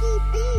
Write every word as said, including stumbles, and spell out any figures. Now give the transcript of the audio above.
beep, beep.